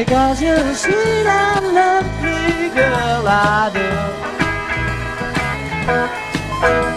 Because you're sweet and lovely, girl, I do. I